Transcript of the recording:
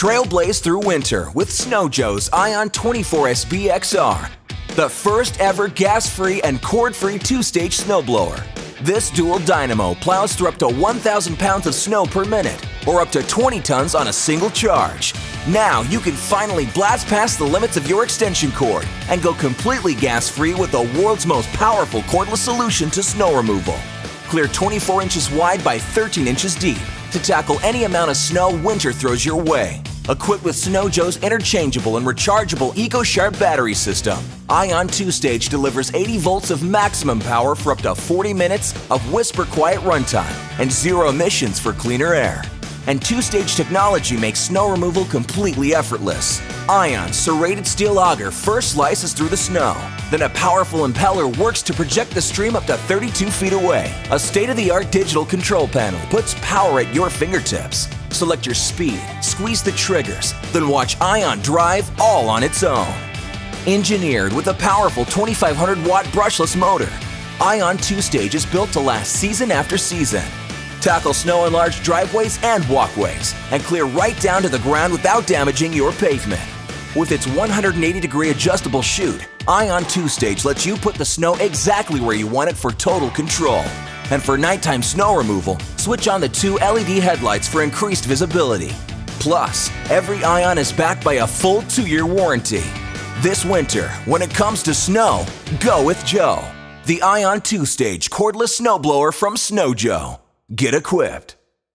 Trailblaze through winter with Snow Joe's iON24SB-XR, the first ever gas-free and cord-free two-stage snowblower. This dual dynamo plows through up to 1,000 pounds of snow per minute, or up to 20 tons on a single charge. Now you can finally blast past the limits of your extension cord and go completely gas-free with the world's most powerful cordless solution to snow removal. Clear 24 inches wide by 13 inches deep to tackle any amount of snow winter throws your way. Equipped with Snow Joe's interchangeable and rechargeable EcoSharp battery system, iON 2-Stage delivers 80 volts of maximum power for up to 40 minutes of whisper-quiet runtime and zero emissions for cleaner air. And two-stage technology makes snow removal completely effortless. iON's serrated steel auger first slices through the snow, then a powerful impeller works to project the stream up to 32 feet away. A state-of-the-art digital control panel puts power at your fingertips. Select your speed, squeeze the triggers, then watch iON drive all on its own. Engineered with a powerful 2,500-watt brushless motor, iON 2-Stage is built to last season after season. Tackle snow in large driveways and walkways, and clear right down to the ground without damaging your pavement. With its 180-degree adjustable chute, iON 2-Stage lets you put the snow exactly where you want it for total control. And for nighttime snow removal, switch on the 2 LED headlights for increased visibility. Plus, every iON is backed by a full 2-year warranty. This winter, when it comes to snow, go with Joe. The iON 2-Stage cordless snowblower from Snow Joe. Get equipped.